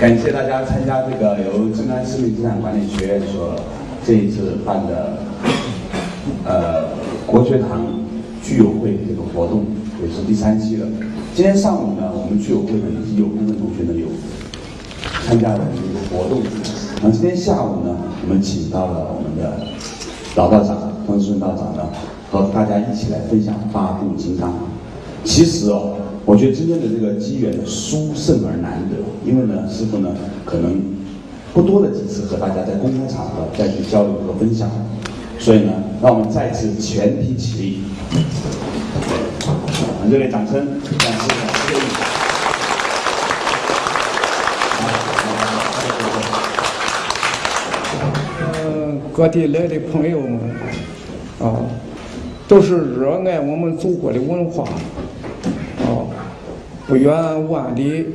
感谢大家参加这个由中央生命资产管理学院所这一次办的国学堂聚友会这个活动，也是第3期了。今天上午呢，我们聚友会呢已经有部分同学呢有参加了这个活动。那今天下午呢，我们请到了我们的老道长方世顺道长呢，和大家一起来分享八部金刚。其实哦，我觉得今天的这个机缘殊胜而难得，因为呢，师父呢可能不多的几次和大家在公开场合再去交流和分享，所以呢，让我们再次全体起立，很热烈掌声，感谢各位。各地来的朋友们啊，都是热爱我们祖国的文化。不远万里，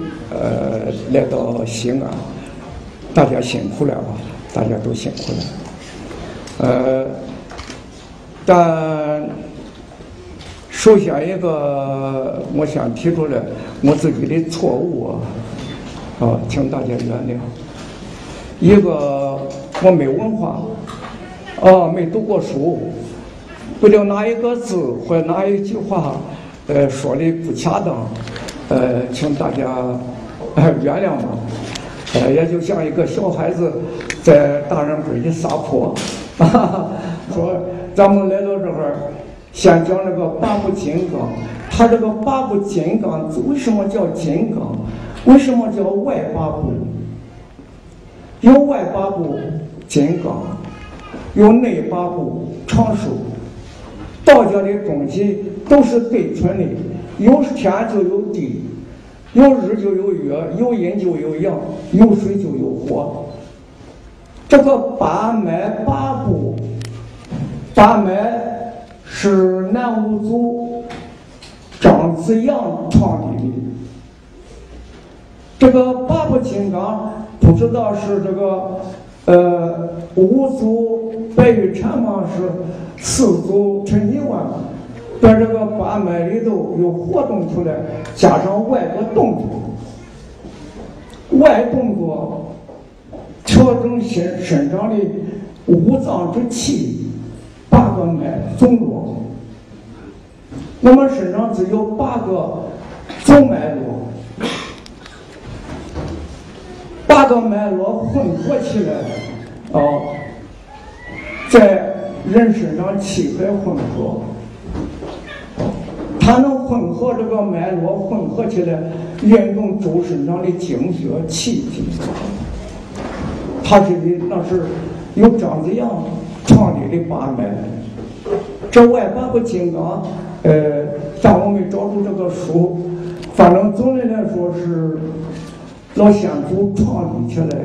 来到西安，大家辛苦了啊！大家都辛苦了。但首先一个，我想提出来我自己的错误啊，请大家原谅。一个我没文化，没读过书，不知道哪一个字或者哪一句话，说的不恰当。请大家原谅我，也就像一个小孩子在大人堆里撒泼，说咱们来到这儿，先讲那个八部金刚，他这个八部金刚为什么叫金刚？为什么叫外八部？有外八部金刚，有内八部常熟。道家的东西都是对称的。有天就有地，有日就有月，有阴就有阳，有水就有火。这个八脉八部，八脉是南无祖张子阳创立的。这个八部金刚不知道是这个五祖白玉禅法师，四祖陈吉万。在这个八脉里头有活动出来，加上外个动作，外动作调整身上的五脏之气，8个脉总络。那么身上只有8个总脉络，8个脉络混合起来啊，在人身上气海混合。它能混合这个脉络，混合起来运动周身上的经血气体。它是那是由张子阳创立的八脉。这外八部金刚，但我没找出这个书，反正总的来说是老先祖创立起来的。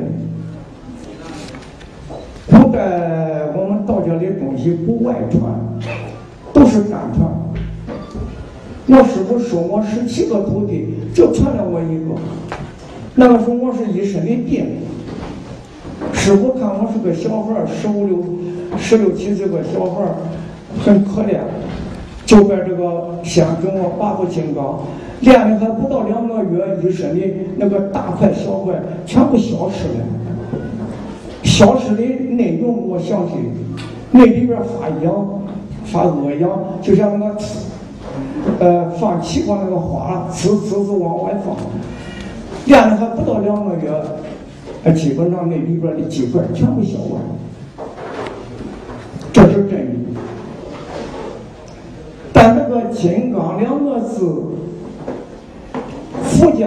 古代我们道家的东西不外传，都是单传。我师父收我17个徒弟，就传了我一个。那个时候我是一身的病，师父看我是个小孩，16、17岁个小孩，很可怜，就把这个先跟我八部金刚练了还不到2个月，一身的那个大块小块全部消失了。消失的内容我相信，那里边发痒、发恶痒，就像那个。放气管那个花，呲往外放，练了还不到2个月，基本上那里边的几块全部消完，这是真理。但那个金刚2个字，佛家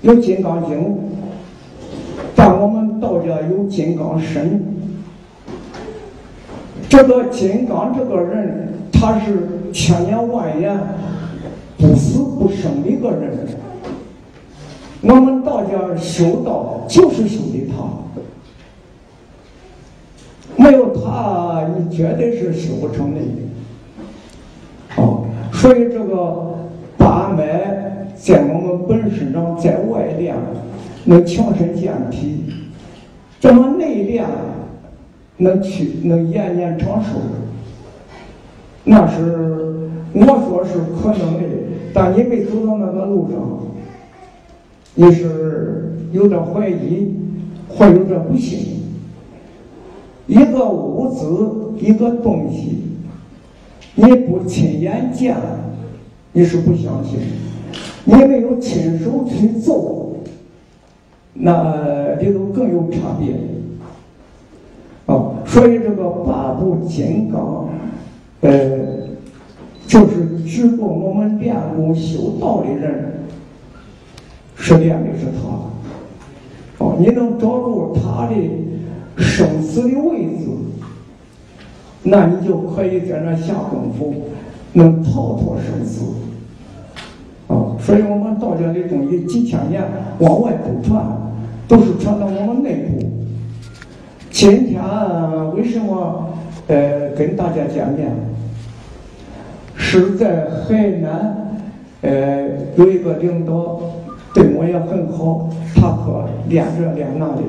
有金刚经，但我们道家有金刚身。这个金刚这个人，他是1000年万年不死不生的一个人。我们道家修道就是修的他，没有他你绝对是修不成的。所以这个八脉在我们本身上在外练能强身健体，这么内练能延年长寿。那是我说是可能的，但你没走到那个路上，你是有点怀疑，或有点不信。一个物质，一个东西，你不亲眼见，你是不相信；你没有亲手去做，那里头更有差别。哦，所以这个八部金刚，就是指着我们练功修道的人，是练的是他。哦，你能找住他的生死的位置，那你就可以在那下功夫，能逃脱生死。啊，所以我们道家的东西几千年往外不传，都是传到我们内部。今天为什么跟大家见面？是在海南，有一个领导对我也很好，他可练这练那的。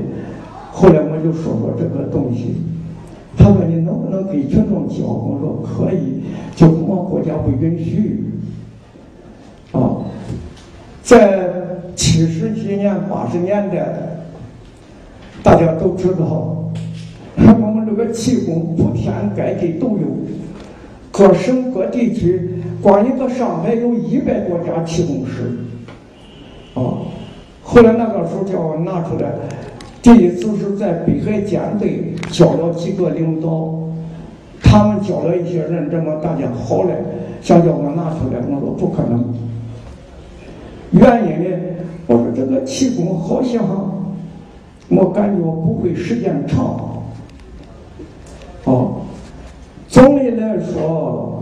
后来我就说过这个东西，他说你能不能给群众教？我说可以，就我国家不允许。啊，在70几年、80年代，大家都知道，我们这个气功铺天盖地都有，各省各地区，光一个上海有100多家气功师。啊，后来那个时候叫我拿出来。第一次是在北海舰队教了几个领导，他们教了一些人，这么大家好嘞，想叫我拿出来，我说不可能。原因呢，我说这个气功好像我感觉不会时间长。哦，总的来说，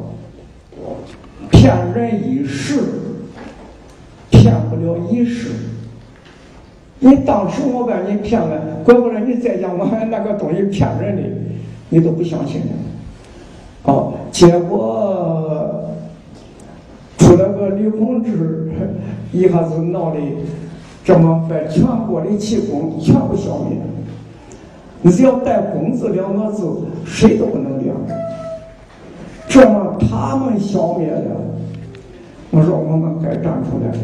骗人一时，骗不了一世。你当时我把你骗了，怪不得你再讲我那个东西骗人的，你都不相信了。啊，结果出了个李洪志，一下子闹的这么把全国的气功全部消灭。你只要带“功”字2个字，谁都不能练。这么他们消灭了，我说我们该站出来了。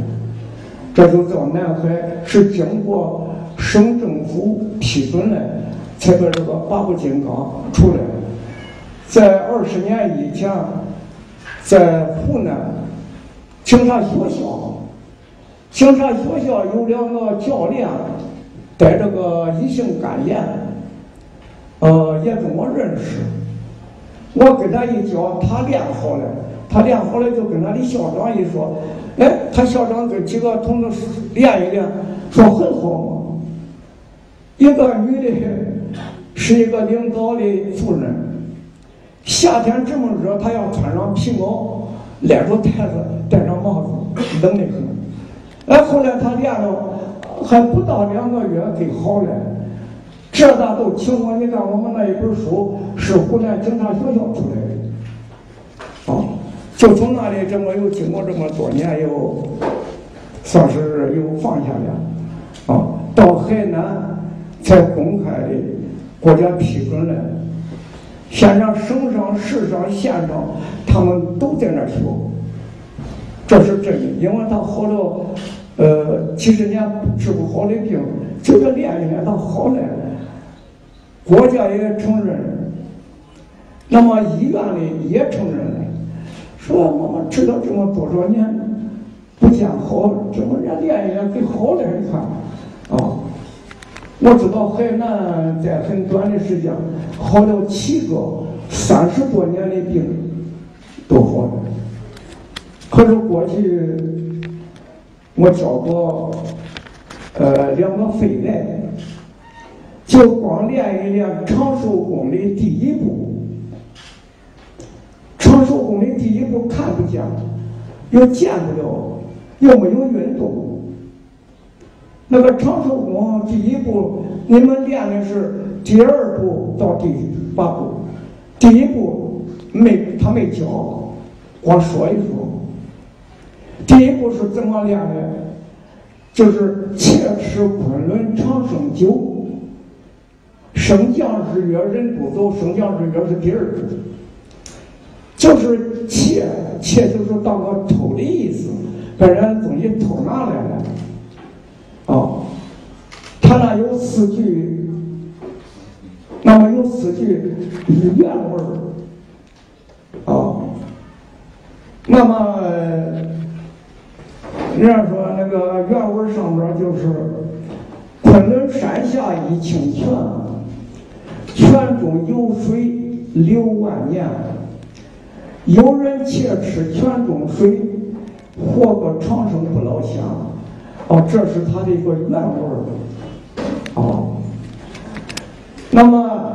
这就叫南海是经过省政府批准的，才把这个八部金刚出来。在20年以前，在湖南警察学校有2个教练带这个异性肝炎，也跟我认识。我给他一教，他练好了就跟他的校长一说。哎，他校长跟几个同志练一练，说很好嘛。一个女的是一个领导的夫人，夏天这么热，她要穿上皮袄，来着袋子，戴上帽子，冷得很。哎，后来她练了还不到2个月给好了。这大都情况，你看我们那一本书是湖南警察学校出来的。就从那里这么又经过这么多年，又算是又放下了。啊，到海南才公开的，国家批准了。现在省上、市上、县上，他们都在那儿学，这是真的。因为他好了，70年治不好的病，就这练一练，他好了，国家也承认了，那么医院里也承认了。说我们吃了这么多少年不见好，这么人练一练给好了，你看。啊，我知道海南在很短的时间好了7个30多年的病都好了。可是过去我找过2个肺癌，就光练一练长寿功的第一步。长寿功的第一步看不见，又见不了，又没有运动。那个长寿功第一步，你们练的是第2步到第8步，第一步他没教，光说一说。第一步是怎么练的？就是切齿昆仑长生灸，升降日月人不走，升降日月是第2步。就是切就是当个偷的意思，把人家东西偷拿来了。哦，他那有四句，那么有四句原文儿啊。那么人家说那个原文上边就是“昆仑山下一清泉，泉中有水流万年。有人切齿泉中水，活个长生不老乡。”哦，这是他的一个原文。哦，那么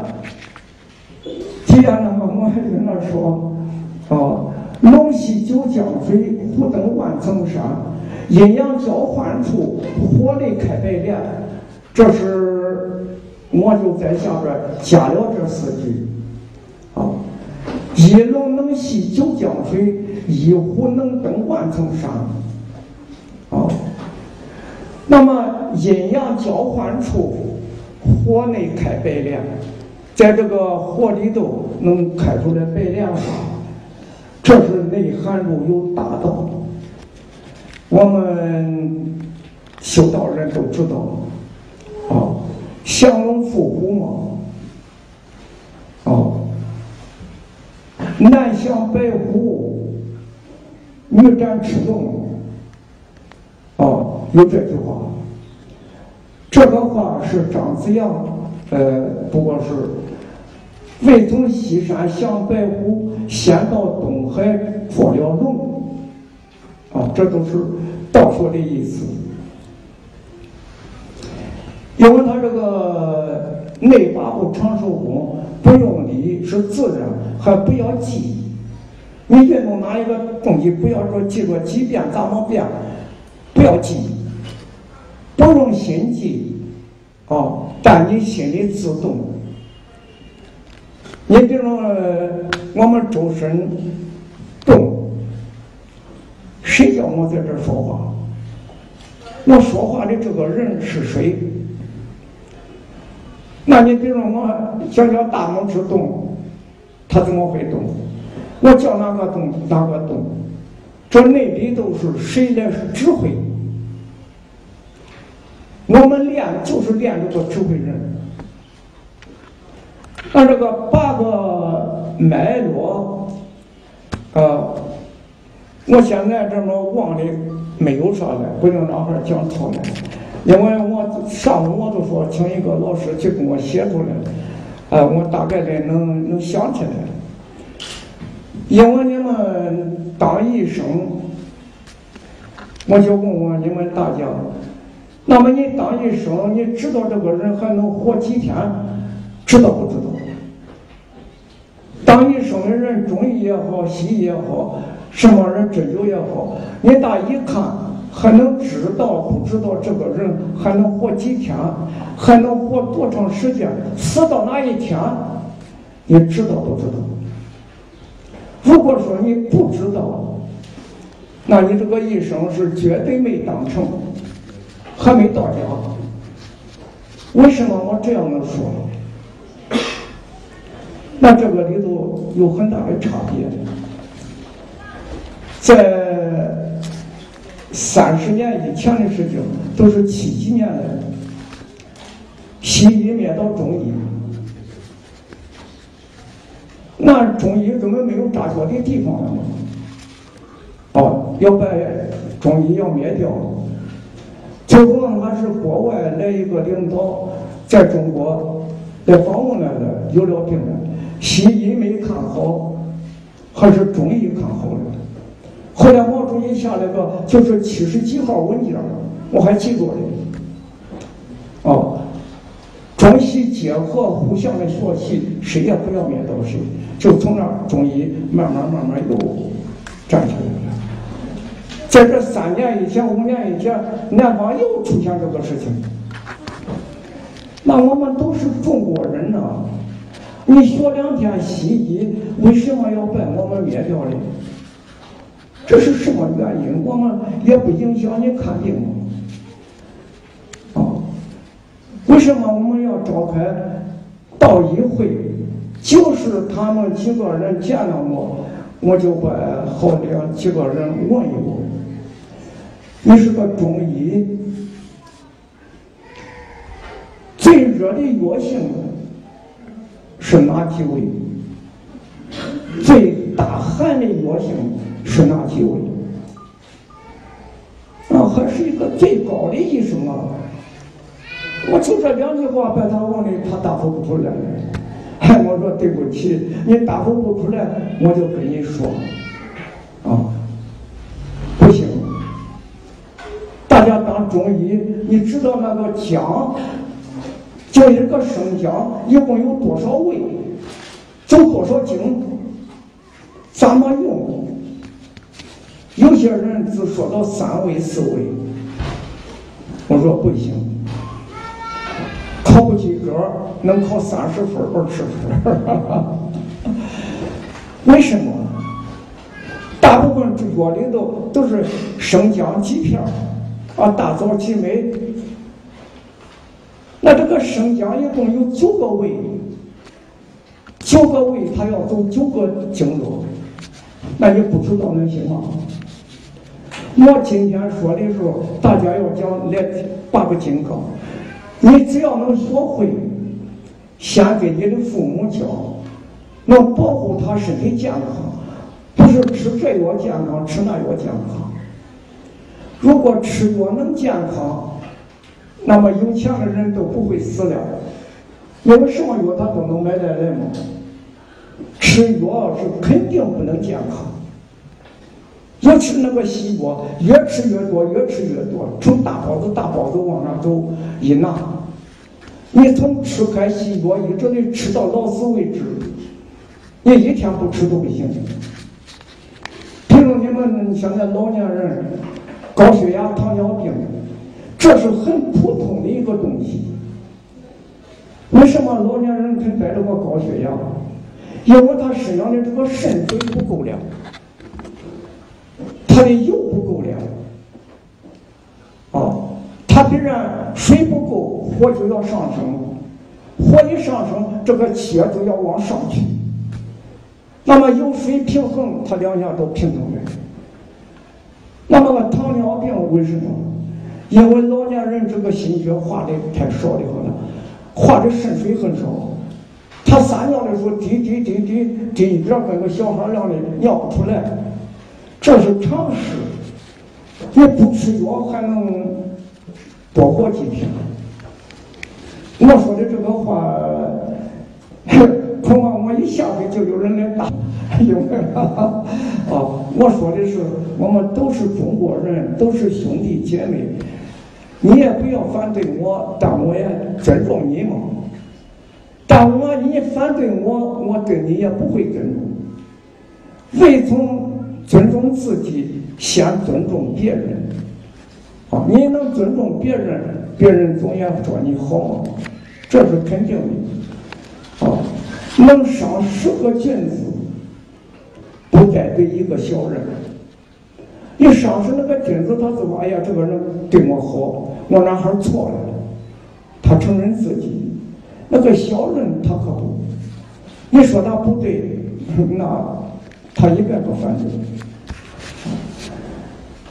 既然呢，我还跟他说，哦，龙溪九江水，虎登万层山，阴阳交换处，火雷开百炼。这是我就在下边加了这四句。哦，一龙能吸九江水，一虎能登万层山。哦。那么阴阳交换处，火内开百炼，在这个火里头能开出来百炼花，这是内涵中有大道。我们修道人都知道，啊，降龙伏虎嘛，啊，南降北虎，女斩赤龙。哦，有这句话，这个话是张子阳，不过是未从西山向白虎，先到东海捉了龙，啊，这都是道说的意思。因为他这个内八部长寿功不用理是自然，还不要记。你运动拿一个东西，不要说记住几遍怎么变。不要记，不用心记，啊，但你心里自动。你比如我们周身动，谁叫我在这说话？我说话的这个人是谁？那你比如我叫大拇指动，他怎么会动？我叫哪个动，哪个动？这内里都是谁来指挥？我们练就是练这个指挥人。按这个八个脉络，啊，我现在这么忘的没有啥了，不用让孩讲错了。因为我上午我都说请一个老师去给我写出来，啊，我大概的能想起来。因为你们当医生，我就问问你们大家，那么你当医生，你知道这个人还能活几天，知道不知道？当医生的人，中医也好，西医也好，什么人针灸也好，你大一看还能知道不知道这个人还能活几天，还能活多长时间，死到哪一天，你知道不知道？如果说你不知道，那你这个医生是绝对没当成，还没到家。为什么我这样能说？那这个里头有很大的差别。在30年以前的事情，都是70年来，西医灭到中医。那中医根本没有扎脚的地方了嘛！哦，要把中医要灭掉，最后还是国外来一个领导在中国来访问来了，有了病了，西医没看好，还是中医看好了。后来毛主席下来个就是70几号文件，我还记住了。哦。中西结合，互相的学习，谁也不要灭掉谁，就从那中医慢慢又站起来了。在这3年以前、5年以前，南方又出现这个事情。那我们都是中国人呐，你学2天西医，为什么要把我们灭掉嘞？这是什么原因？我们也不影响你看病。为什么我们要召开道医会？就是他们几个人见了我就把后边几个人问一问：你是个中医，热的药性是哪体味？最大寒的药性是哪体味？啊，还是一个最高的医生啊！我就这两句话把他问的，他答复不出来。哎，我说对不起，你答复不出来，我就跟你说，啊，不行。 大家当中医，你知道那个姜，就一个生姜，一共有多少味，走多少经，怎么用？有些人只说到3味4味，我说不行，考不及格，能考30分20分，为什么？大部分药里头都是生姜几片。 啊，大枣几枚，那这个生姜一共有9个味，9个味它要走9个经络，那你不知道能行吗？我今天说的时候，大家要讲来8个金刚，你只要能学会，先给你的父母讲，能保护他身体健康，不是吃这药健康，吃那药健康。 如果吃药能健康，那么有钱的人都不会死了。因为什么药他都能买得来嘛。吃药是肯定不能健康，尤其那个西药，越吃越多，越吃越多，从大包子往上走一拿，你从吃开西药一直得吃到老死为止，你一天不吃都不行。比如你们现在老年人。 高血压、糖尿病，这是很普通的一个东西。为什么老年人跟得这个高血压？因为他身上的这个肾水不够了，他的油不够了。哦，他必然水不够，火就要上升，火一上升，这个血就要往上去。那么油水平衡，它两下都平衡了。 那么糖尿病为什么？因为老年人这个心血化的太少的话呢，化的肾水很少。他撒尿的时候滴一点，跟个小孩一样的尿不出来，这是常识。你不吃药还能多活几天。我说的这个话，恐怕我一下子就有人来打。 因为啊，我说的是，我们都是中国人，都是兄弟姐妹。你也不要反对我，但我也尊重你嘛。但你反对我，我对你也不会尊重。为从尊重自己，先尊重别人。啊，你能尊重别人，别人总也说你好嘛，这是肯定的。啊，能伤10个君子。 不该对一个小人，你上是那个君子，他就说：“哎呀，这个人对我好，我哪还错了？”他承认自己。那个小人他可不，你说他不对，那他一概不反对。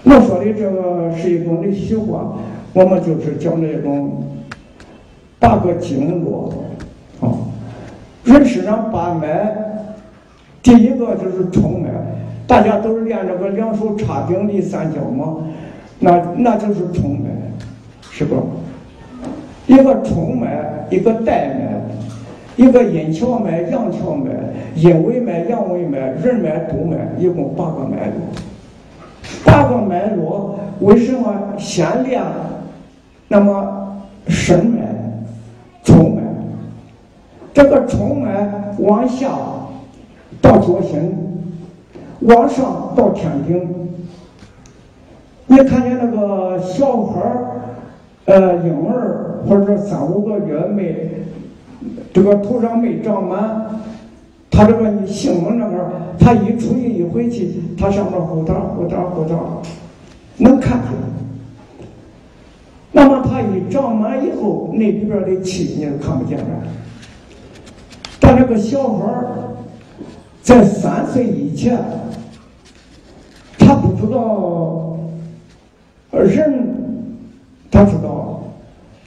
我说的这个是一种的虚话，我们就是讲这种8个经络啊，人身上8脉。 第一个就是冲脉，大家都是练这个2手插顶立三角嘛，那就是冲脉，是吧？一个冲脉，一个带脉，一个阴跷脉、阳跷脉、阴维脉、阳维脉、人脉、督脉，一共8个脉络。8个脉络为什么先练？那么肾脉、冲脉，这个冲脉往下。 到脚心，往上到天顶。你看见那个小孩婴儿或者3、5个月没，这个头上没长满，他这个性能那个，他一出去一回去，他上面呼嗒，能看出来。那么他一长满以后，那里边的气你就看不见了。但这个小孩 在3岁以前，他不知道人，他知道，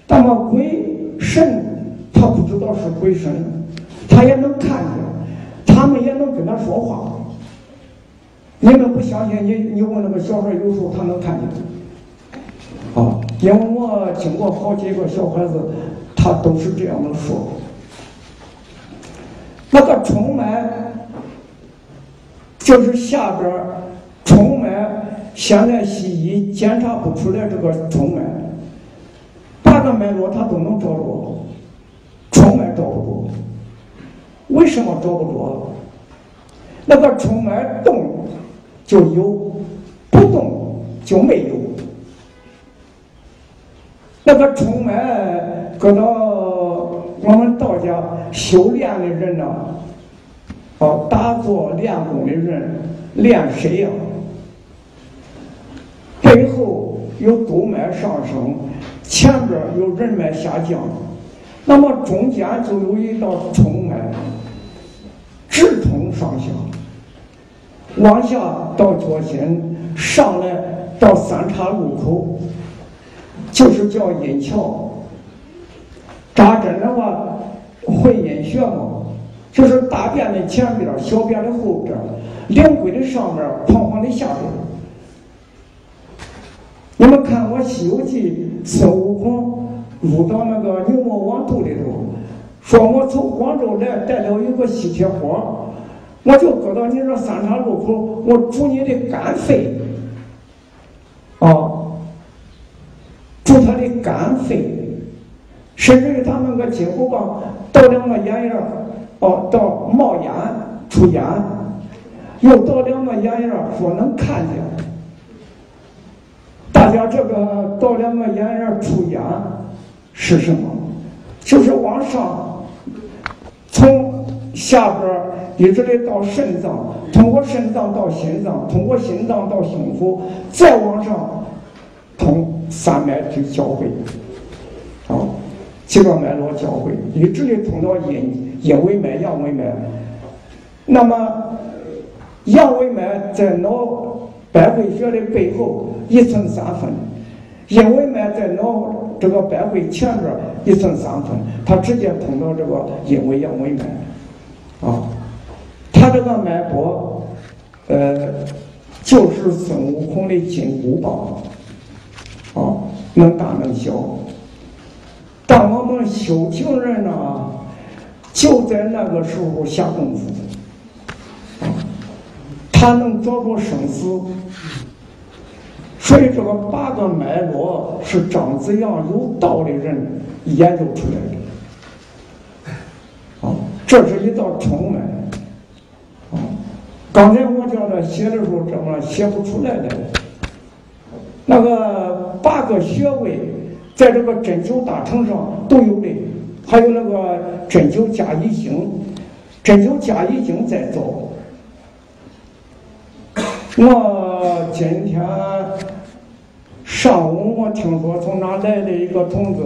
那么鬼神知道是鬼神，他也能看见，他们也能跟他说话。你们不相信？你问那个小孩，有时候他能看见。啊，因为我经过好几个小孩子，他都是这样的说。那个重门，就是下边重门，现在西医检查不出来这个重门。 八个脉络他都能找着，重脉找不着。为什么找不着？那个重脉动就有，不动就没有。那个重脉，搁到我们道家修炼的人呢，哦，打坐练功的人练谁呀？背后有督脉上升。 前边有人脉下降，那么中间就有一道冲脉，直冲上下，往下到脚心，上来到三岔路口，就是叫阴窍。扎针的话，会阴穴嘛，就是大便的前边，小便的后边，两龟的上边，膀胱的下边。 你们看我《西游记》，孙悟空入到那个牛魔王肚里头，说我从广州来，带了一个吸铁锅，我就搁到你这三岔路口，我煮你的肝肺，啊，煮他的肝肺，甚至于他那个筋骨棒倒两个眼眼，哦，倒冒烟出烟，又倒两个眼眼，说能看见。 大家这个到两个眼眼出眼是什么？就是往上，从下边一直的到肾脏，通过肾脏到心脏，通过心脏到胸腹，再往上通三脉去交汇，啊，几个脉络交汇，一直的通到阴维脉、阳维脉。那么阳维脉在脑。 百会穴的背后1寸3分，阴维脉在脑这个百会前边1寸3分，它直接通到这个阴维阳维脉，啊，它这个脉搏，就是孙悟空的金箍棒，啊，能大能小。但我们修行人呢，就在那个时候下功夫。 他能找着生死，所以这个八个脉络是张子阳有道的人研究出来的。啊，这是一道冲脉。啊，刚才我叫他写的时候，怎么写不出来的？那个8个穴位，在这个针灸大成上都有的，还有那个针灸加易经，针灸加易经在走。 我今天上午我听说从哪来的一个同志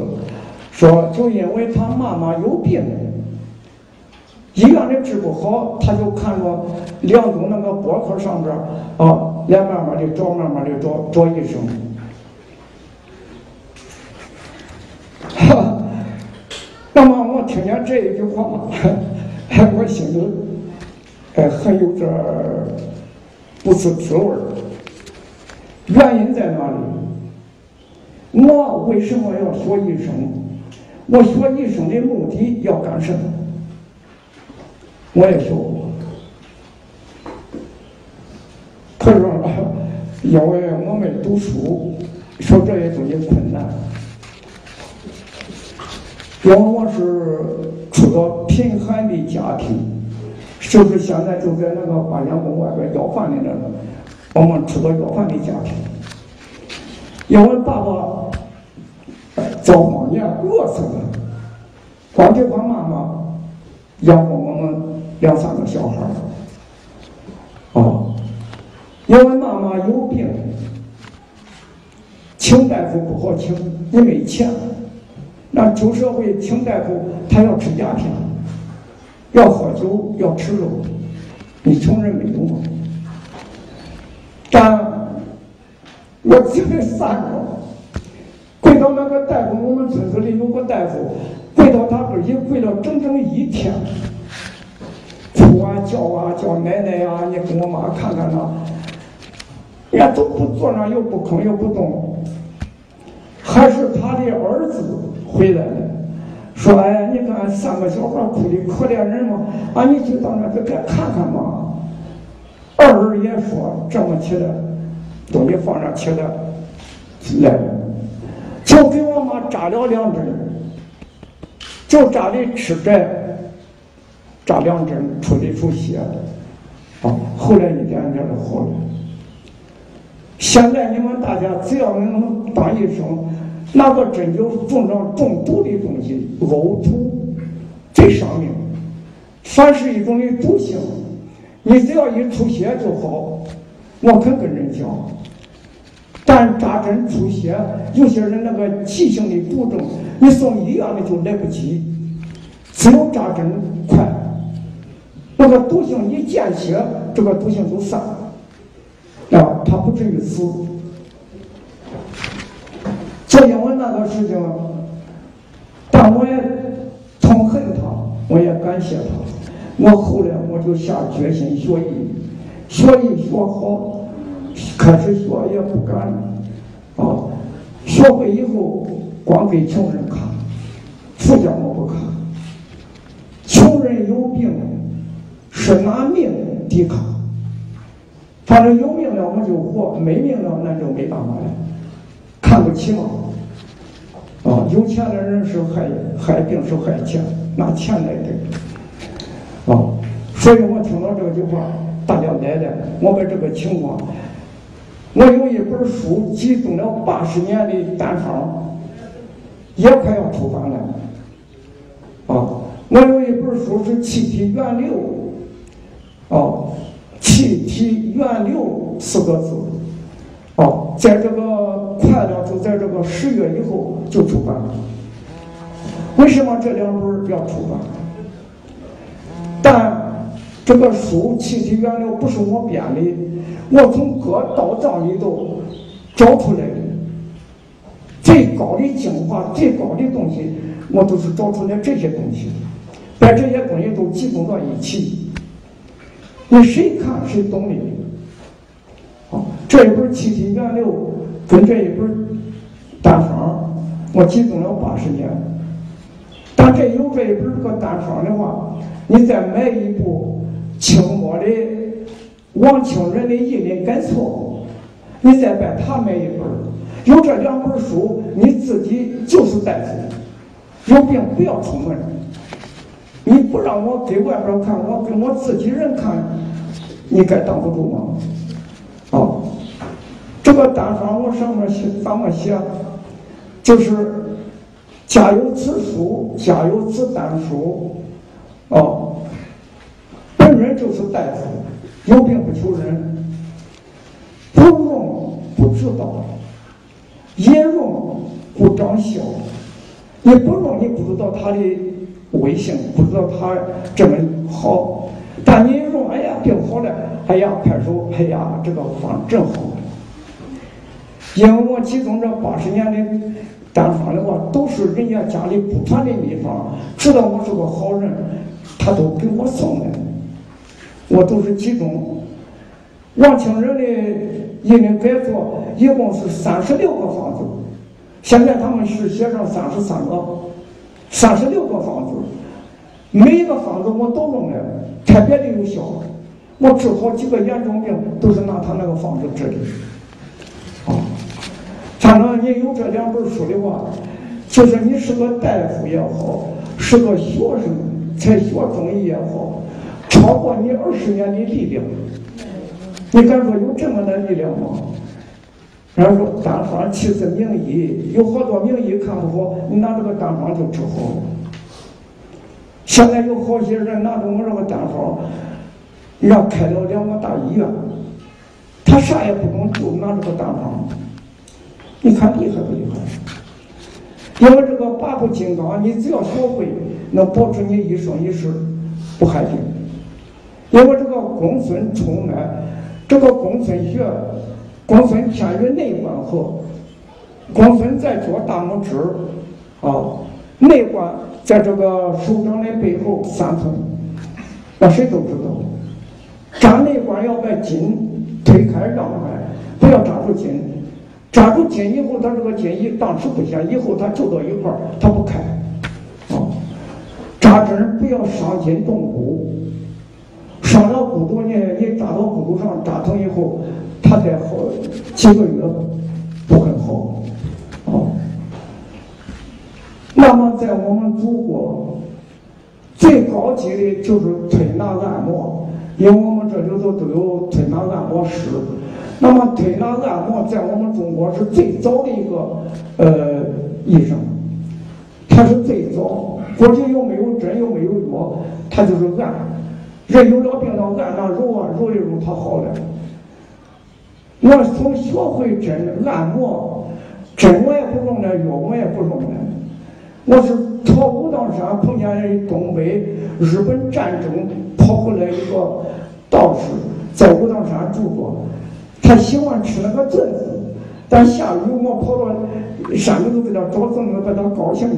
说，就因为他妈妈有病，医院里治不好，他就看着梁冬那个博客上边啊，来慢慢的找，慢慢的找医生。哈，那么我听见这一句话，我心里很有点儿。 不是滋味儿，原因在哪里？我为什么要学医生？我学医生的目的要干什么？我也学过，可是因为我没读书，学这些东西困难。因为我是出到贫寒的家庭。 就是现在就在那个八仙宫外边要饭的那个，我们出到要饭的家庭，因为爸爸遭荒年饿死了，光这个妈妈养活我们2、3个小孩儿，啊，因为妈妈有病，请大夫不好请，也没钱，那旧社会请大夫他要吃鸦片。 要喝酒，要吃肉，你穷人没用啊！但我只有3个，跪到那个大夫，我们村子里有个大夫，回到他本乡跪了整整一天。哭啊叫啊叫奶奶啊，你跟我妈看看呐、啊，人家都不坐那又不吭又不动。还是他的儿子回来了。 说哎，你看三个小孩哭的可怜人嘛，啊，你就到那给看看嘛。二爷说这么起来，都给放上起来，来，就给我妈扎了两针，就扎的吃摘，扎两针出的出血，啊，后来一点点的好了。现在你们大家只要能当医生。 那个针灸碰上中毒的东西，呕吐最伤命。凡是一种的毒性，你只要一出血就好。我可跟人讲，但扎针出血，有些人那个急性的骨症，你送医院里就来不及。只有扎针快，那个毒性一见血，这个毒性就散了，啊，他不至于死。 就因为那个事情，但我也痛恨他，我也感谢他。我后来我就下决心学医，学医学好，开始学也不敢，啊，学会以后光给穷人看，富家我不看。穷人有病是拿命抵抗，反正有命了我就活，没命了那就没办法了。 看不起嘛，啊！有钱的人是害病，是害钱，拿钱来的，啊！所以我听到这句话，大家来了，我们这个情况，我有一本书集中了80年的单方，也快要出版了，啊！我有一本书是气体源流，啊，气体源流4个字。 哦，在这个快了，就在这个10月以后就出版了。为什么这两本要出版？但这个书《气体源流》不是我编的，我从各道藏里头找出来的。最高的精华、最高的东西，我都是找出来这些东西，把这些东西都集中到一起。你谁看谁懂的。 这一本气体源流跟这一本单方，我集中了80年。但这有这一本这个单方的话，你再买一部清末的王清人的《译林改错》，你再把它买一本。有这两本书，你自己就是大夫，有病不要出门。你不让我给外边看，我给我自己人看，你该挡不住吗？哦。 这个单方我上面写怎么写？就是家有此书，家有此单书。哦，本人就是大夫，有病不求人，不用不知道，也用不长效。你不用，你不知道他的危性，不知道他这么好。但你用，哎呀，病好了，哎呀，拍手，哎呀，这个方真好。 因为我集中这80年的单方的话，都是人家家里不传的秘方，知道我是个好人，他都给我送来，我都是集中。王清人的译林改错一共是36个方子，现在他们是写上33个，36个方子，每一个方子我都弄来了，特别的有效。我治好几个严重病，都是拿他那个方子治的。 反正你有这两本书的话，就是你是个大夫也好，是个学生才学中医也好，超过你20年的力量，你敢说有这么的力量吗？然后单方其实名医，有好多名医看不好，你拿这个单方就治好了。现在有好些人拿着我这个单方，人家开了2个大医院，他啥也不懂，就拿这个单方。 你看厉害不厉害？因为这个8部金刚，你只要学会，能保持你一生一世不害病。因为这个公孙充脉，这个公孙穴，公孙偏于内关合，公孙在左大拇指，啊，内关在这个首长的背后3层，那谁都知道。站内官要把筋推开让开，不要扎住筋。扎住筋以后，他这个筋一当时不行，以后他就到一块儿，他不开。啊，扎针不要伤筋动骨，伤到骨头呢，你扎到骨头上，扎疼以后，他再好几个月不很好。 那么，在我们祖国，最高级的就是推拿按摩，因为我们这里头都有推拿按摩师。那么，推拿按摩在我们中国是最早的一个医生，他是最早。过去又没有针，又没有药，他就是按。人有了病了，按上揉啊揉一揉，他好了。我从学会针按摩，针我也不用了，药我也不用了。 我是跑武当山碰见东北日本战争跑过来一个道士，在武当山住过，他喜欢吃那个粽子，但下雨我跑到山里头给他找粽子，把他高兴的。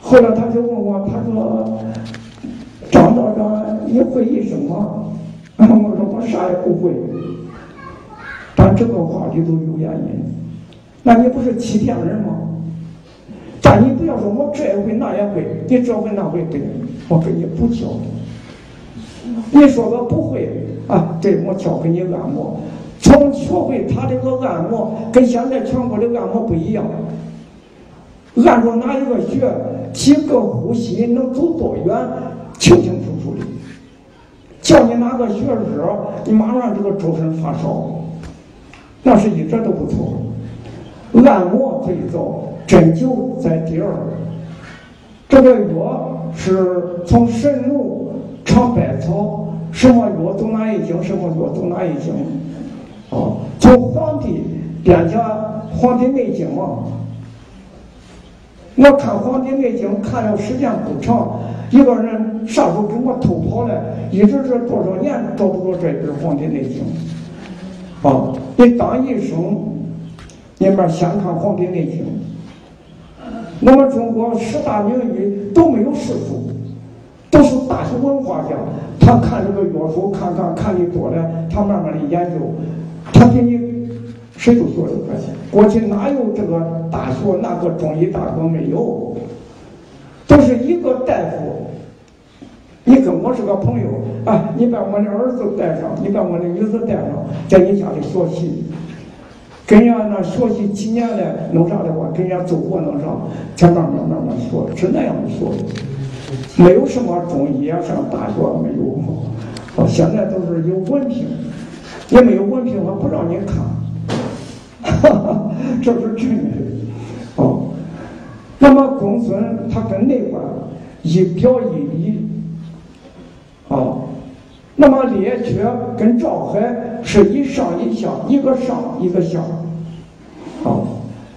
后来他就问我，他说：“张道长，你会医生吗？”我说我啥也不会，但这个话里头有原因。那你不是欺骗人吗？ 但你不要说我这也会那也会，你这会那会，对，我给你不教。你说我不会啊，对我教给你按摩。从学会他这个按摩，跟现在全国的按摩不一样。按着哪一个穴，几个呼吸能走多远，清清楚楚的。叫你哪个穴时候，你马上这个周身发烧，那是一点都不错。按摩最早。 针灸在第二，这个药是从神农尝百草，什么药都拿一经，什么药都拿一经，啊，从皇帝编家《黄帝内经》啊，我看《黄帝内经》看了时间不长，一个人啥时候给我偷跑了，一直是多少年找不着这本《黄帝内经》，啊，你当医生，你们先看《黄帝内经》。 我们中国10大名医都没有师傅，都是大文化家。他看这个药书，看的多了，他慢慢的研究，他给你谁都说得出来。过去哪有这个大学？哪个中医大学没有？都是一个大夫。你跟我是个朋友啊，你把我的儿子带上，你把我的女子带上，在你家里学习。 跟人家那学习几年了，弄啥的话，跟人家走过弄啥，才慢慢学，是那样的学，没有什么中医啊，上大学没有，哦，现在都是有文凭，也没有文凭，我不让你看，哈哈，这是真的，哦。那么公孙他跟内官一表一里，哦。 那么列缺跟照海是一上一下，一个上一个下，啊，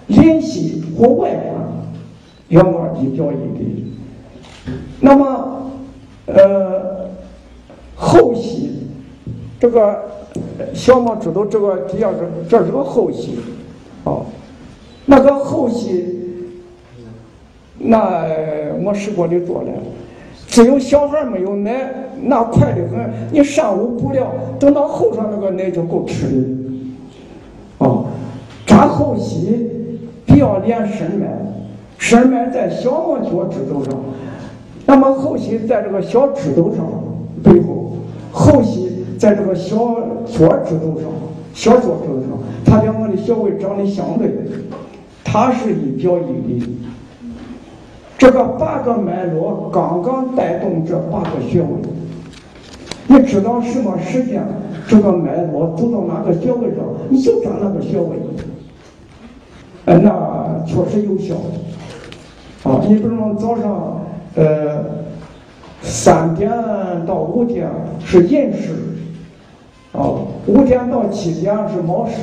临溪或外环，要么一表一里。那么，后溪，这个小猫知道这个第二个，这是个后溪，啊，那个后溪，那我试过的多了。 只有小孩没有奶，那快得很。你上午补了，等到后上那个奶就够吃的。啊，扎后溪不要连深脉，深脉在小拇脚趾头上，那么后溪在这个小指头上背后，后溪在这个小脚趾头上，小脚趾头上，它两个的穴位长得相对，它是一表一里。 这个8个脉络刚刚带动这8个穴位，你知道什么时间这个脉络走到哪个穴位上，你就扎哪个穴位，那确实有效。啊，你比如说早上3点到5点是寅时，啊，5点到7点是卯时，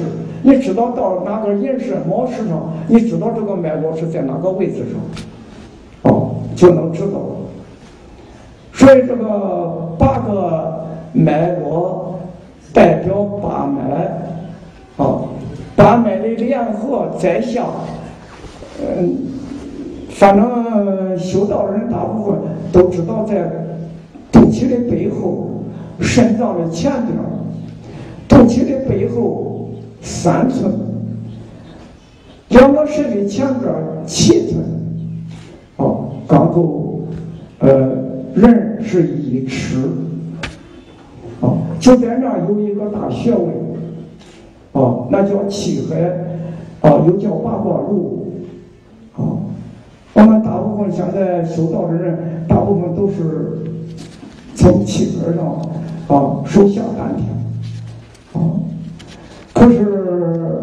你知道到哪个寅时、卯时上，你知道这个脉络是在哪个位置上。 就能知道，所以这个8个脉络代表8脉，啊，8脉的联合在下，反正修道人大部分都知道，在土气的背后，肾脏的前边，土气的背后3寸，两个肾的前边7寸，哦，刚够，人是1尺，哦，就在那有一个大穴位，哦，那叫气海，哦，又叫八卦炉，哦。 我们大部分现在修道的人，大部分都是从气根上啊手下丹田，啊，可是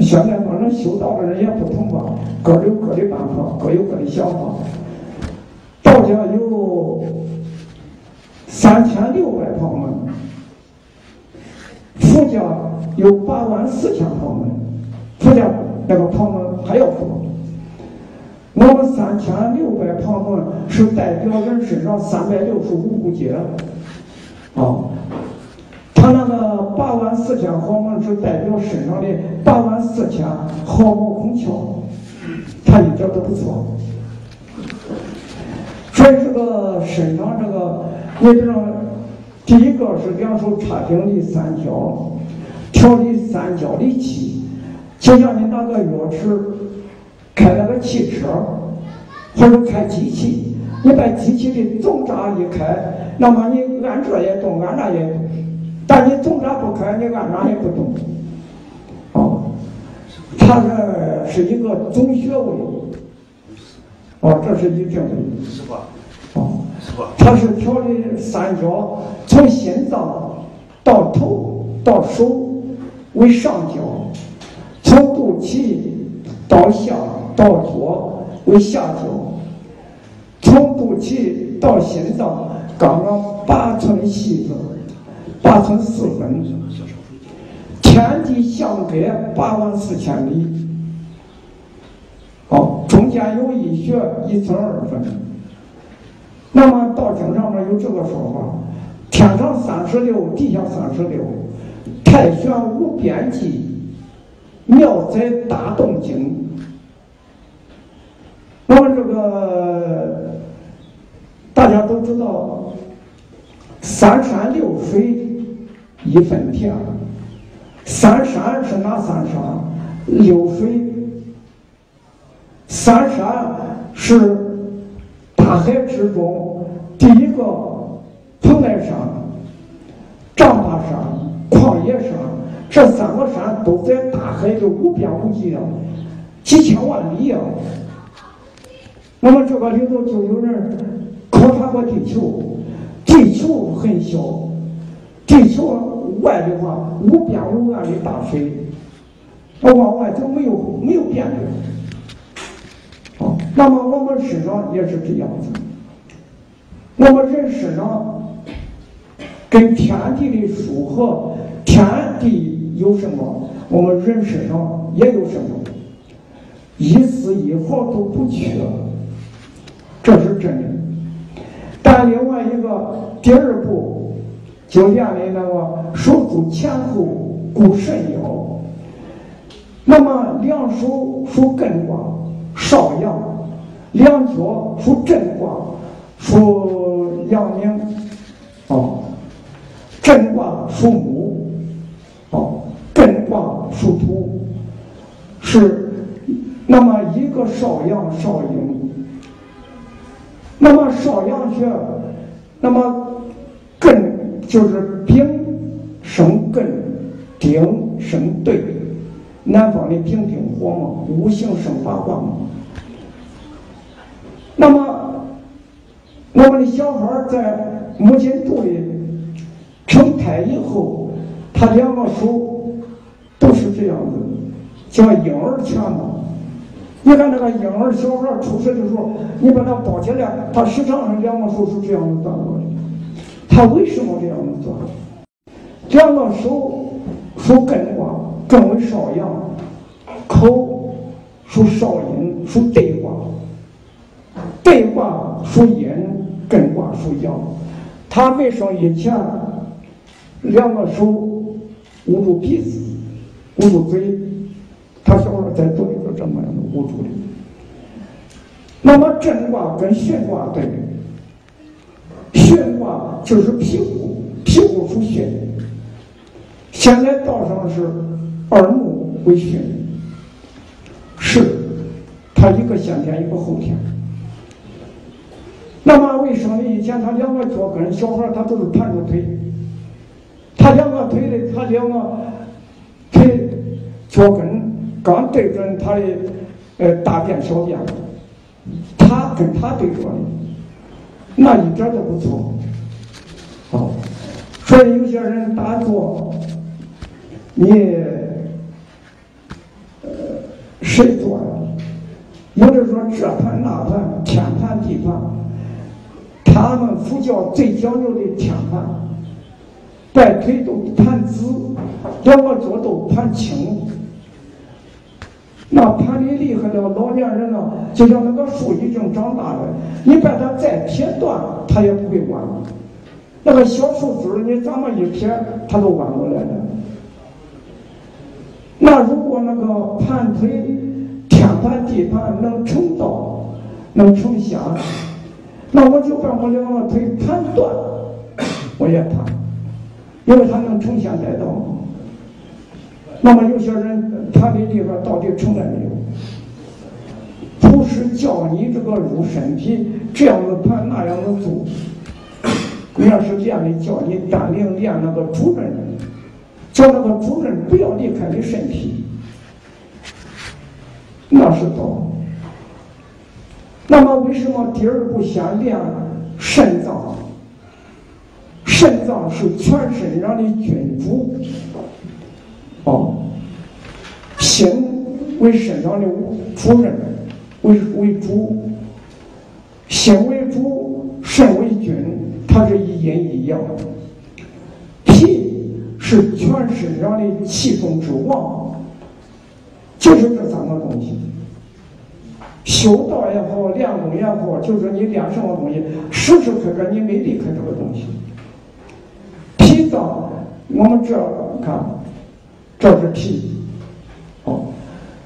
现在反正修道的人也不同吧，各有各的办法，各有各的想法。道家有3600旁门，佛家有84000旁门，佛家那个旁门还要多。 我们3600旁门是代表人身上365部节，啊，他那个84000毫门是代表身上的84000毫毛孔窍，他一点都不错。所以这个身上这个，你知道，第一个是两手插顶的三焦，调理三焦的气，就像你拿个钥匙。 开那个汽车，或者开机器，你把机器的总闸一开，那么你按这也动，按那也动，但你总闸不开，你按哪也不动。哦，它这是一个总穴位。哦，这是一定的。师傅。哦，师傅。它是调理三焦，从心脏到头到手为上焦，从肚脐到下。 到左为下焦，从肚脐到心脏，刚刚8寸细分，8寸4分，天地相隔84000里，哦，中间有一穴1寸2分。那么道经上面有这个说法：天上36，地下36，太玄无边际，妙哉大洞经。 那么这个大家都知道，3山6水1分田，3山是哪3山？6水，3山是大海之中第一个蓬莱山、丈八山、旷野山，这3个山都在大海的无边无际啊，几千万里啊。 那么这个里头就有人考察过地球，地球很小，地球外的话无边无岸的大水，那往外就没有边的。啊，那么我们身上也是这样子，我们人身上跟天地的疏合，天地有什么，我们人身上也有什么，一丝一毫都不缺。 这是真的，但另外一个第二步就练的那个手足前后固肾腰，那么2手属艮卦少阳，2脚属震卦属阳明，哦，震卦属木，哦，艮卦属土，是那么一个少阳少阴。 那么少阳穴，那么艮就是丙生艮，丁生兑，南方的丙丁火嘛，五行生八卦嘛。那么我们的小孩在母亲肚里成胎以后，他2个手都是这样子，叫婴儿拳嘛。 你看那个婴儿小孩出世的时候，你把他抱起来，他时常是2个手是这样子端过来。他为什么这样子端？2个手属艮卦，艮为少阳；口属少阴，属兑卦。兑卦属阴，艮卦属阳。他没生以前，2个手捂住鼻子，捂住嘴。 他小孩在肚里头这么样的捂住的，那么震卦跟巽卦对应，巽卦就是屁股，屁股出血。现在道上是耳目为巽，是它一个先天一个后天。那么为什么以前他两个脚跟小孩他都是盘着腿，他两个腿的他两个腿脚跟刚对准他的大便小便。 他跟他对着的，那一点都不错。好，所以有些人打坐，你谁坐呀？有的说这盘那盘，天盘地盘，他们佛教最讲究的天盘，摆腿都盘直，两个脚都盘轻。 那盘的厉害了，老年人呢，就像那个树已经长大了，你把它再撇断，它也不会弯。那个小树枝你这么一撇，它都弯过来了。那如果那个盘腿、天盘、地盘能成道，能成仙，那我就把我两个腿盘断，我也盘，因为它能成仙在道。 那么有些人他的地方到底成了没有？不是叫你这个入身体这样子盘那样子做，你要是练的叫你单灵练那个主人，叫那个主人不要离开你身体，那是道。那么为什么第二步先练肾脏？肾脏是全身上的君主。 哦，心为身上的主人，为主，心为主，肾为君，它是一阴一阳。脾是全身上的气中之王，就是这三个东西。修道也好，练功也好，就是你练什么东西，时时刻刻你没离开这个东西。脾脏，我们这看。 这是脾，哦，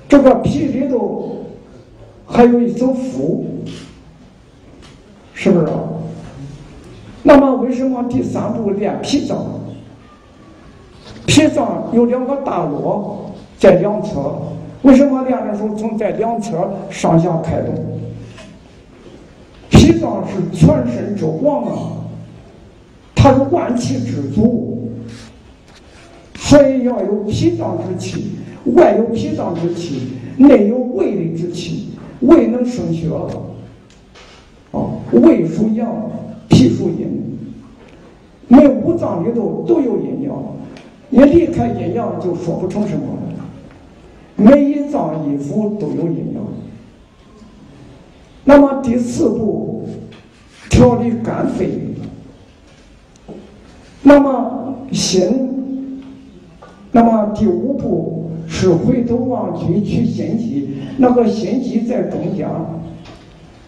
这个脾里头还有一层腑，是不是啊？那么为什么第三步练脾脏？脾脏有两个大锣在两侧，为什么练的时候从在两侧上下开动？脾脏是全身之王啊，它是万气之主。 所以要有脾脏之气，外有脾脏之气，内有胃的之气。胃能生血，啊，胃属阳，脾属阴。每五脏里头都有阴阳，你离开阴阳就说不成什么了。每一脏一腑都有阴阳。那么第四步，调理肝肺。那么心。 那么第五步是回头望去取心机，那个心机在中间，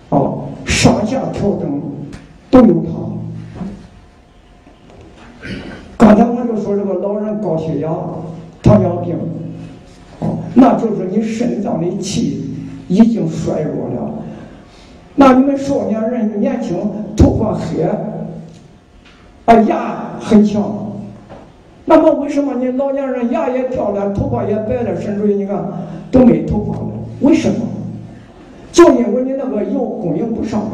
哦，上下调整都有它。刚才我就说这个老人高血压、糖尿病，哦，那就是你肾脏的气已经衰弱了。那你们少年人年轻，头发黑，啊，牙很强。 那么为什么你老年人牙也掉了，头发也白了，甚至于你看都没头发了？为什么？就因为你那个油供应不上来。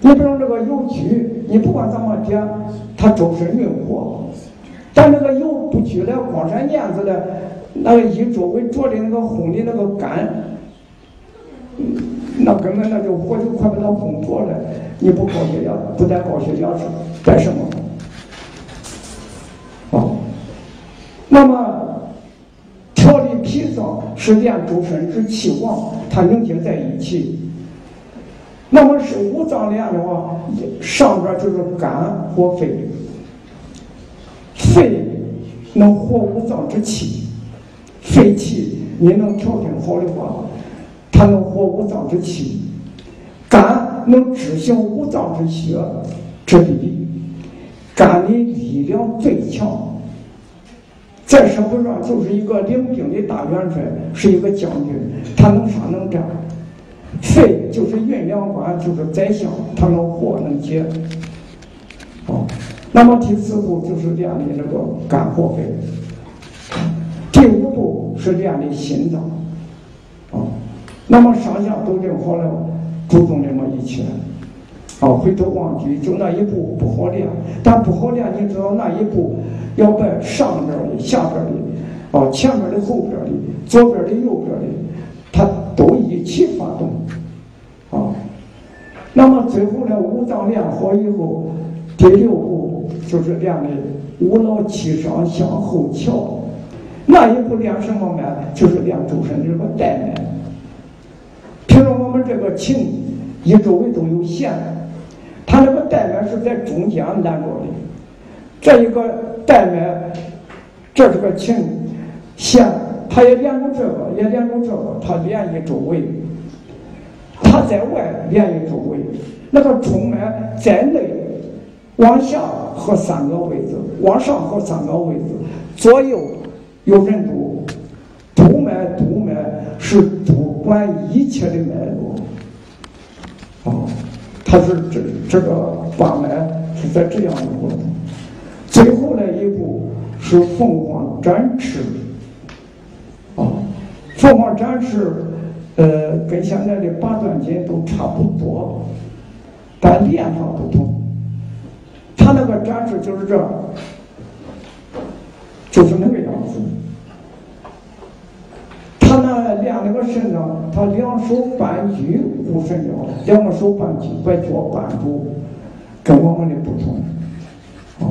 你比如这个油曲，你不管怎么点，它周身运火，但那个油不去了，光是碾子了，那个一周围着的那个烘的那个干，那根本那就火就快把它烘着了。你不高血压，不带高血压是带什么？ 那么，调理脾脏是练周身之气旺，它凝结在一起。那么是五脏练的话，上边就是肝和肺，肺能活五脏之气，肺气你能调整好的话，它能活五脏之气，肝能执行五脏之血之力，肝的力量最强。 在社会上就是一个领兵的大元帅，是一个将军，他能杀能战。肺就是运粮管，就是宰相，他能获能结。哦，那么第四步就是练的这个肝或肺，第五步是练的心脏。哦，那么上下都练好了，注重这么一切。 哦，回头望去，就那一步不好练，但不好练，你知道那一步要在上边的、下边的，哦，前边的、后边的，左边的、右边的，它都一起发动，哦。那么最后呢，五脏练好以后，第六步就是练的五脑七伤向后翘，那一步练什么脉？就是练周身这个带脉。凭着我们这个情，一周围都有线。 它这个带脉是在中间拦着的，这一个带脉，这是个情线，它也连着这个，也连着这个，它连一周围，它在外连一周围，那个中脉在内，往下和三个位置，往上和三个位置，左右有任督，督脉是主管一切的脉络，哦。 它是这个把脉是在这样一步，最后的一步是凤凰展翅，啊，凤凰展翅，跟现在的八段锦都差不多，但练法不同。它那个展翅就是这，就是那个样子。它呢练那个身呢，它两手搬举。 五神鸟，两个手扳起，把脚扳住，跟我们的不同。啊，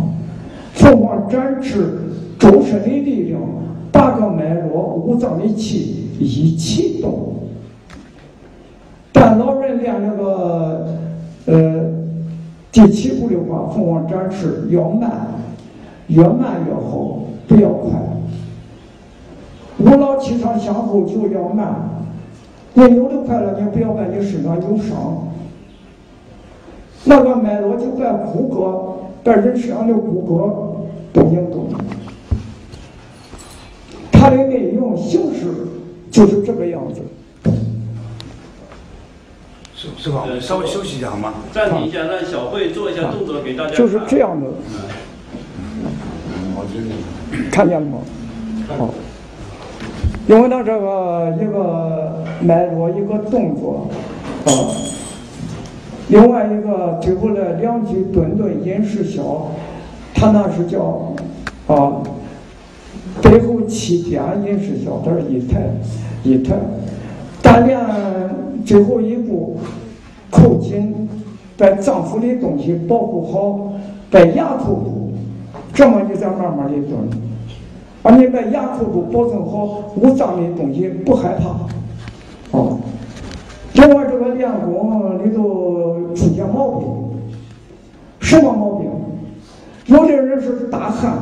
凤凰展翅，周身的力量，八个脉络，五脏的气一起动。但老人练那个第七步的话，凤凰展翅要慢，越慢越好，不要快。五脑七伤向后就要慢。 你有的快了，你不要在你身上有伤。那个脉络就在骨骼，在人身上的骨骼都拧动。它的内容形式就是这个样子。师傅，稍微休息一下好吗？暂停一下，让小慧做一下动作给大家。就是这样的。看见了吗？好。 因为他这个一个脉络一个动作，啊，另外一个最后的两句顿顿音是小，他那是叫啊，背后七点音是小，它是一态，但练最后一步，扣紧，把脏腑的东西保护好，把牙扣住，这么你再慢慢的顿。 把你把牙扣住，保证好五脏的东西，不害怕。哦，另外这个练功里头出现毛病，什么毛病？有的人是大汗，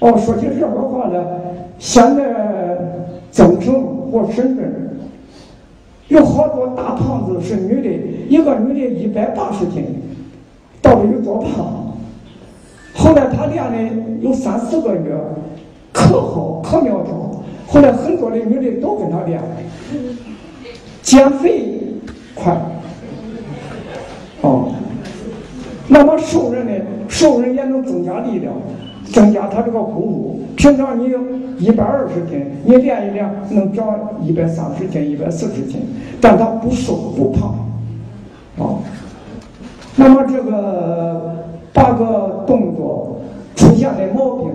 哦，说起这个话呢，现在增城或深圳有好多大胖子是女的，一个女的180斤，到底有多胖？ 后来他练了有3、4个月，可好可苗条。后来很多的女的都跟他练，减肥快。哦，那么瘦人呢？瘦人也能增加力量，增加他这个骨骼。平常你120斤，你练一练能长130斤、140斤，但他不瘦不胖。哦，那么这个。 8个动作出现的毛病，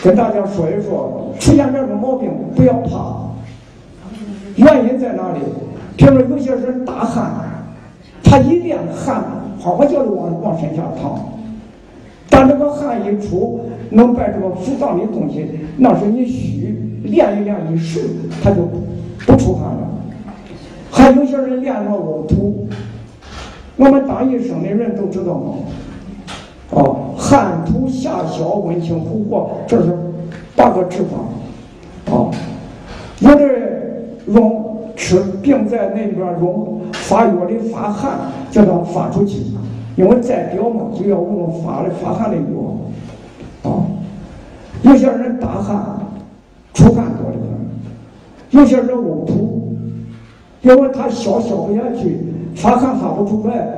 跟大家说一说。出现这种毛病不要怕，原因在哪里？比如有些人大汗，他一练汗，哗哗叫的往身下淌，但这个汗一出，能把这个浮胀的东西，那是你虚练一练一试，他就不出汗了。还有些人练了呕吐，我们当医生的人都知道吗？ 哦，汗吐下消，温清护火，这是8个脂肪。哦，有的用吃病在那边用发药的发汗，叫它发出去，因为在表嘛，就要用发汗的药。哦，有些人大汗，出汗多的很；有些人呕吐，因为他小小的乐器，他还喊不出来，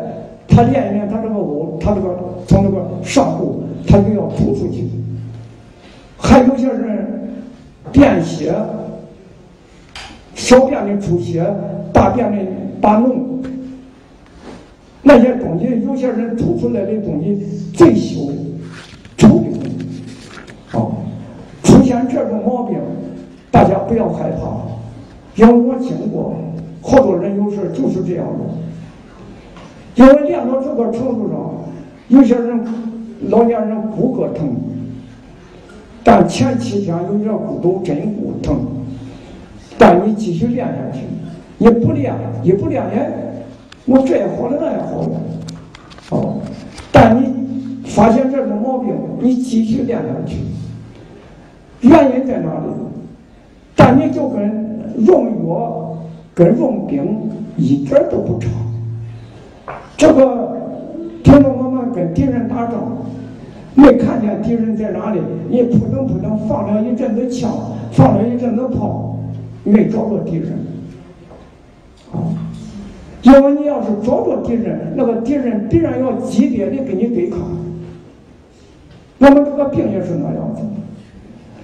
他练一练他这个舞，他这个从这个上部，他就要突出去。还有些人便携，小便的出血，大便的搬弄，那些东西，有些人吐出来的东西最羞丑的东西。啊，出现这种毛病，大家不要害怕，因为我经过。 好多人有事就是这样的，因为练到这个程度上，有些人老年人骨骼疼，但前7天有些骨头真骨疼，但你继续练下去，你不练也不练哎，我这也好了那也好了，哦，但你发现这种毛病，你继续练下去，原因在哪里？但你就跟用药。 跟用兵一点都不差。这个听到我们跟敌人打仗，没看见敌人在哪里，你扑腾扑腾，放了一阵子枪，放了一阵子炮，没找着敌人。啊，因为你要是找着敌人，那个敌人必然要激烈的跟你对抗。我们这个病也是那样子，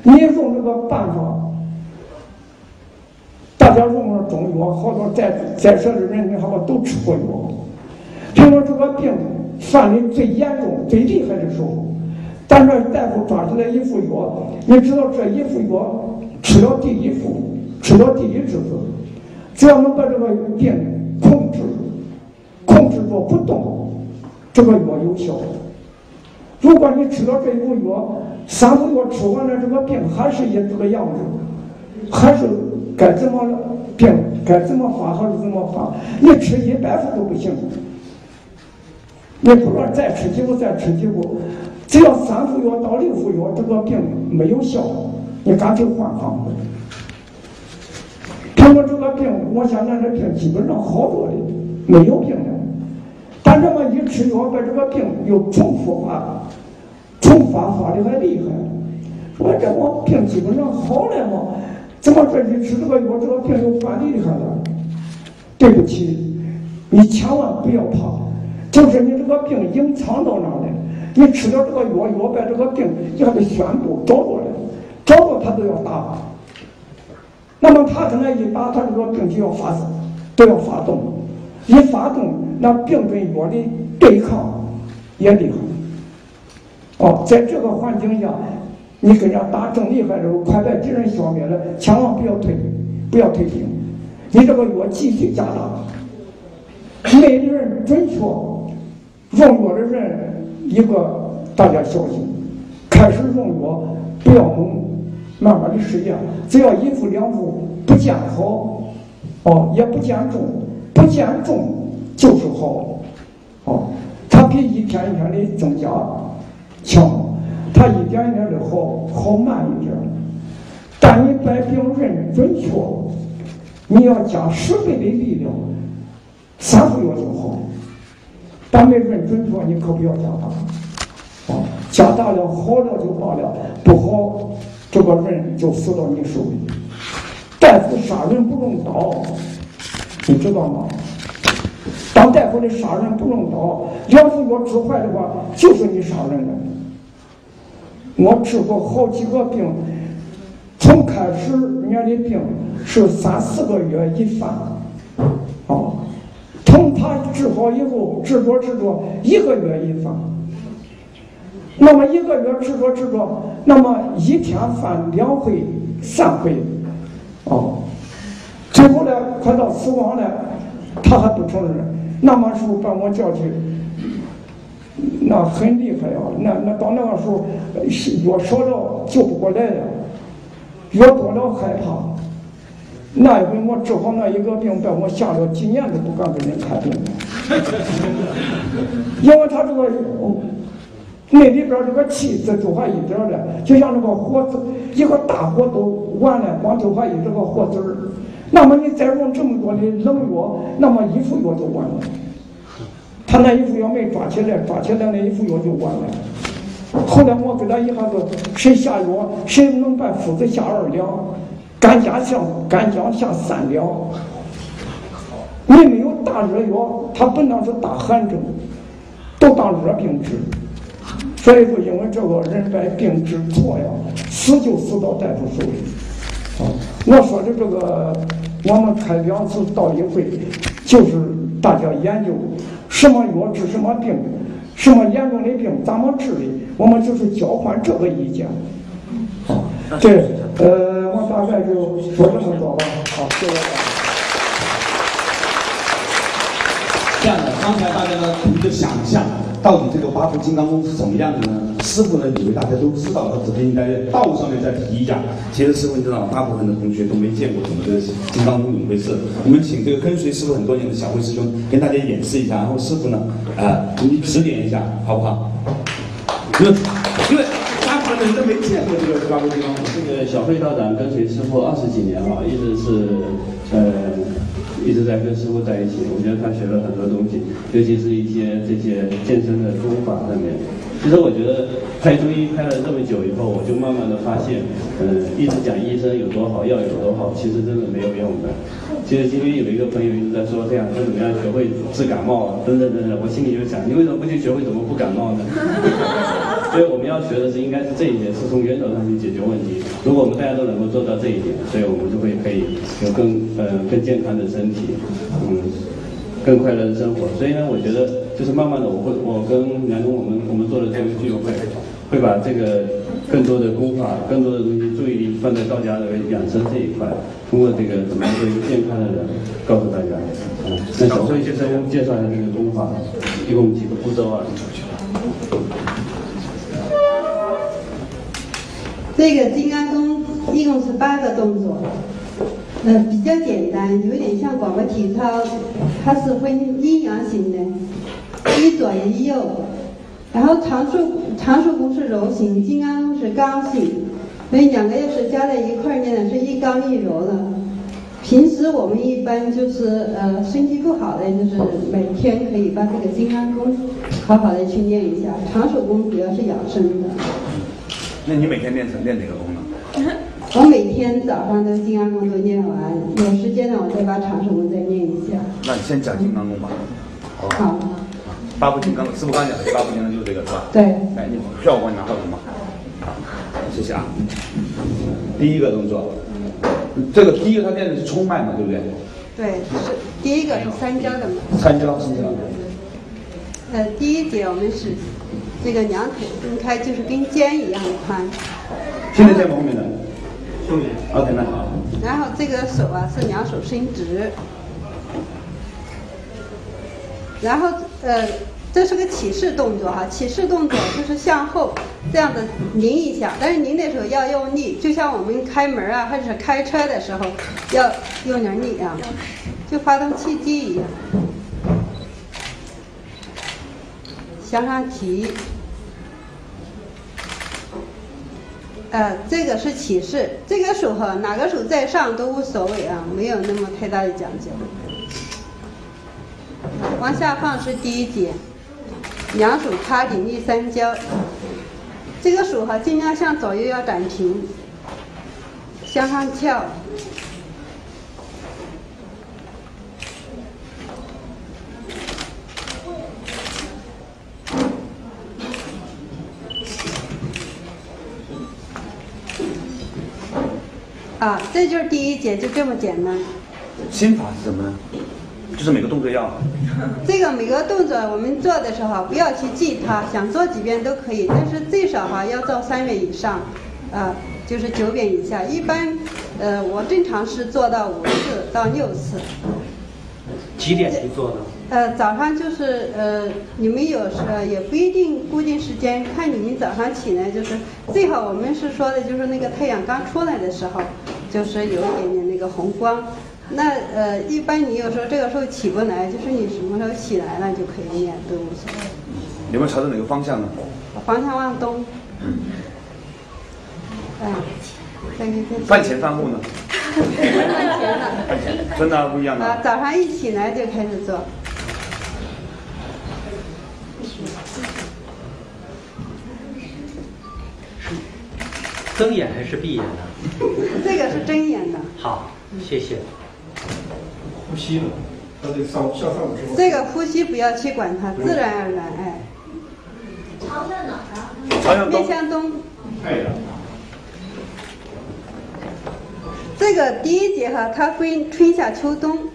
你用这个办法。 大家用了中药，好多在这的人，好多都吃过药。听说这个病犯的最严重、最厉害的时候，但是大夫抓起来一副药，你知道这一副药吃了第一副，吃了第一支子，只要能把这个病控制住不动，这个药有效。如果你吃了这一副药，3副药吃完了，这个病还是这个样子，还是。 该怎么病？该怎么发还是怎么发？你吃100副都不行，你不说再吃几副，再吃几副，只要3副药到6副药，这个病没有效，你干脆换方子。通过这个病，我想咱这病基本上好多的，没有病了。但这么一吃药，把这个病又重复发，发的还厉害。说这我病基本上好了嘛？ 怎么这你吃这个药，这个病又犯厉害了？对不起，你千万不要怕，就是你这个病隐藏到哪了？你吃了这个药，药把这个病你还得宣布找着了，找着他都要打。那么他可能一打，他这个病就要发生，都要发动，一发动，那病跟药的对抗也厉害。哦，在这个环境下。 你跟人家打正厉害的时候，快把敌人消灭了，千万不要退，不要退兵。你这个药继续加大，没人准确用药的人一个，大家小心。开始用药不要猛，慢慢的试验，只要1副2副不见好，哦，也不见重，不见重就是好，哦，它比一天的增加强。 他一点一点的好慢一点，但你摆病人准确，你要加10倍的力量，3副药就好。但没人准确，你可不要加大，啊，加大了好了就罢了，不好这个人就死到你手里。大夫杀人不用刀，你知道吗？当大夫的杀人不用刀，2副药吃坏的话，就是你杀人了。 我治过好几个病，从开始人家的病是3、4个月一犯，啊，从他治好以后治着1个月一犯，那么1个月治着，那么1天犯2回、3回，啊，最后呢快到死亡了，他还不承认，那么时候把我叫去。 那很厉害呀、啊！那到那个时候，药少了救不过来了，药多了害怕。那一回我治好那一个病，把我吓得几年都不敢给人看病了，因为他这个那里边这个气子就还一点了，就像这个火子，一个大火都完了，光就还一这个火子儿。那么你再用这么多的冷药，那么1副药就完了。 他那1副药没抓起来那1副药就完了。后来我给他一下子，谁下药，谁能把斧子下2两，干姜下3两，打热药，他不能是打汗症，都当热病治。所以就因为这个人把病治错呀，死就死到大夫手里。啊，我说的这个，我们开两次道理会，就是大家研究什么药治什么病，什么严重的病怎么治理，我们就是交换这个意见。啊，对，我大概就说这么多吧。好，谢谢大家。 这样的，刚才大家呢凭着想象，到底这个八部金刚功是什么样的呢？师傅呢以为大家都知道，他只是应该在道上面再提一下。其实师傅你知道，大部分的同学都没见过什么的金刚功怎么回事。我们请这个跟随师傅很多年的小慧师兄跟大家演示一下，然后师傅呢，你指点一下，好不好？因为大部分人都没见过这个八部金刚功。这个小慧道长跟随师傅20几年了，一直是一直在跟师傅在一起，我觉得他学了很多东西，尤其是一些这些健身的功法上面。其实我觉得拍中医拍了这么久以后，我就慢慢的发现，一直讲医生有多好，药有多好，其实真的没有用的。其实今天有一个朋友一直在说，这样说怎么样学会治感冒啊，等等，我心里就想，你为什么不去学会怎么不感冒呢？所以我们要学的是，应该是这一点，是从源头上去解决问题。如果我们大家都能够做到这一点，所以我们就会可以有更健康的身体，更快乐的生活。所以呢，我觉得就是慢慢的，我跟梁工我们做的这个聚会，会把这个更多的功法、更多的东西注意力放在道家的养生这一块，通过这个怎么做一个健康的人，告诉大家。那小慧先生介绍一下这个功法，一共几个步骤啊？ 这个金刚功一共是8个动作，比较简单，有点像广播体操，它是分阴阳型的，一左一右。然后常数功是柔型，金刚功是刚性，所以两个要是加在一块呢，是一刚一柔的。平时我们一般就是身体不好的，就是每天可以把这个金刚功好好的去练一下。常数功主要是养生的。 那你每天练哪个功呢？我每天早上的金刚功都练完，有时间呢我再把常数功再练一下。那你先讲金刚功吧。好。八部金刚，师傅刚讲的八部金刚就是这个是吧？对。来，你票我帮你拿到什么？谢谢啊。第一个动作，这个第一个他练的是冲脉嘛，对不对？对，是第一个是三焦的嘛。三焦，三焦。第一节我们是。 这个两腿分开，就是跟肩一样宽。现在在后面的，后面。OK， 那好。然后这个手啊是两手伸直，然后这是个起势动作哈、啊，起势动作就是向后这样的拧一下，但是拧的时候要用力，就像我们开门啊或者是开车的时候要用点力啊，就发动汽机一样。 向上提，这个是起势，这个手哈，哪个手在上都无所谓啊，没有那么太大的讲究。往下放是第一节，两手插紧立三焦，这个手哈尽量向左右要展平，向上翘。 啊，这就是第一节，就这么简单。心法是什么呢？就是每个动作要。这个每个动作我们做的时候不要去记它，想做几遍都可以，但是最少要做3遍以上，就是9遍以下。一般，我正常是做到5次到6次。几点去做呢？早上就是你们有也不一定固定时间，看你们早上起来就是最好。我们是说的就是那个太阳刚出来的时候，就是有一点点那个红光。那一般你有时候这个时候起不来，就是你什么时候起来了就可以练，都无所谓。有没有朝着哪个方向呢？方向往东。饭前饭后呢？饭前真的不一样的。啊，早上一起来就开始做。 睁眼还是闭眼呢？这个是睁眼的。好，谢谢。呼吸了。它得上50度。这个呼吸不要去管它，自然而然哎。朝向哪儿啊？面向东。太阳。这个第一节哈，它分春夏秋冬，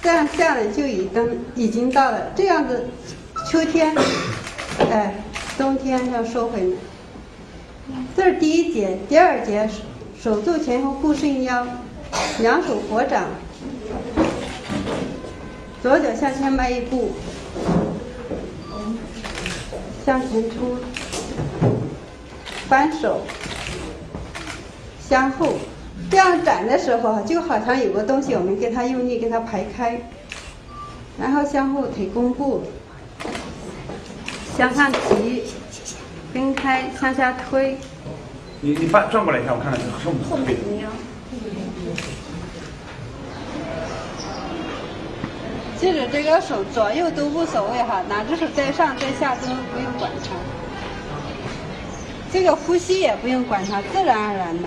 这样下来就已经到了，这样子秋天，哎，冬天要收回来。这是第一节，第二节手肘前后顾顺腰，两手合掌，左脚向前迈一步，向前出，翻手，向后。这样展的时候，就好像有个东西，我们给它用力给它排开，然后向后腿弓步，向上提，蹬开，向下推。你转过来一下，我看看后面怎么样。记着这个手左右都无所谓哈，哪只手在上在下都不用管它。这个呼吸也不用管它，自然而然的。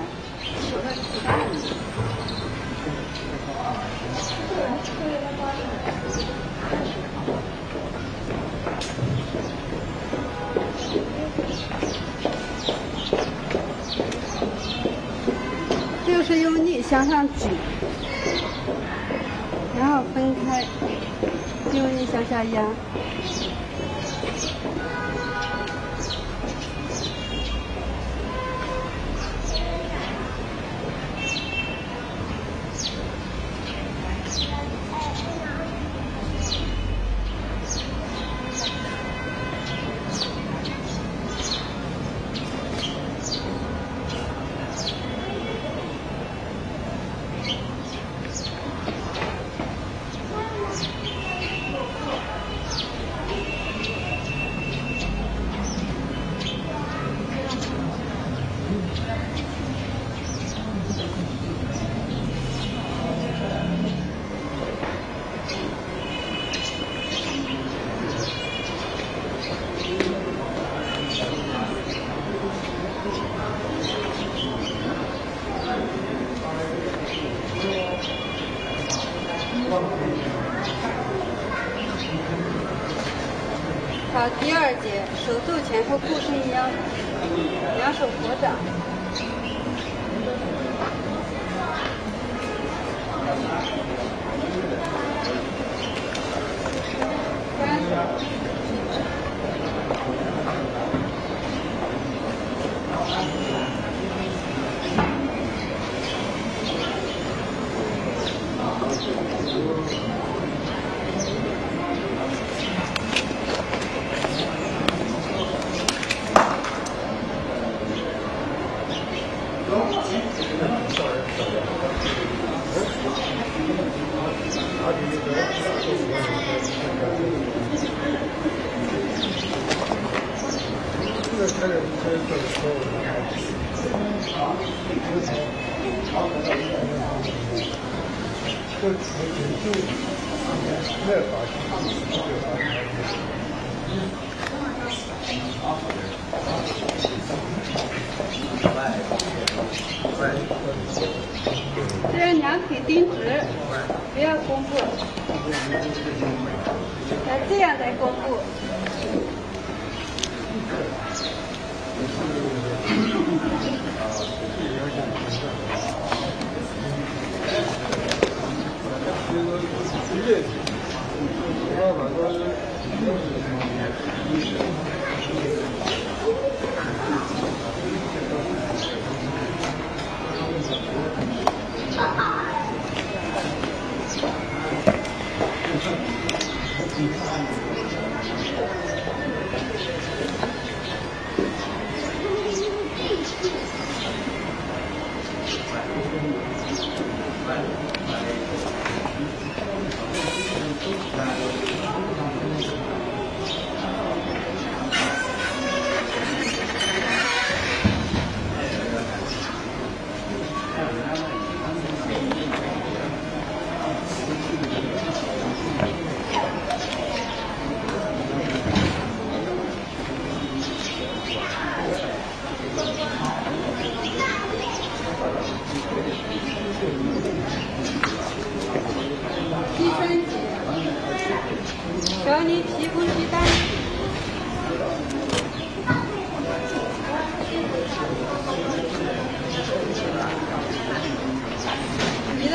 就是用力向上举，然后分开，用力向下压。 好，第二节，手肘前后顾顺腰，两手合掌，翻手。 这两腿钉直，不要弓步，这样才弓步。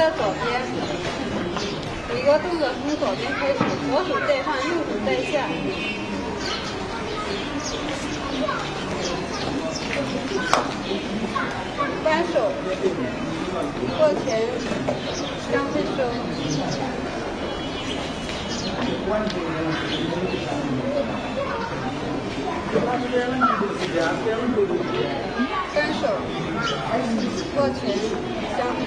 的左边，每个动作从左边开始，左手在上，右手在下。单手握拳，让这手。单手握拳，将好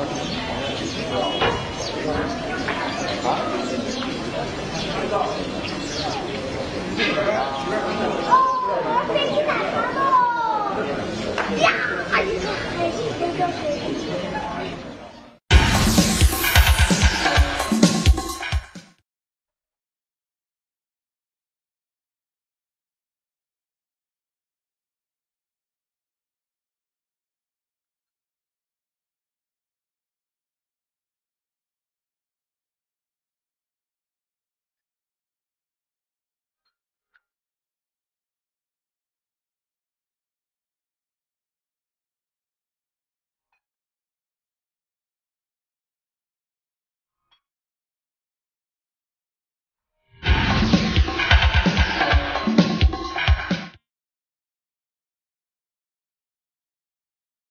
吧。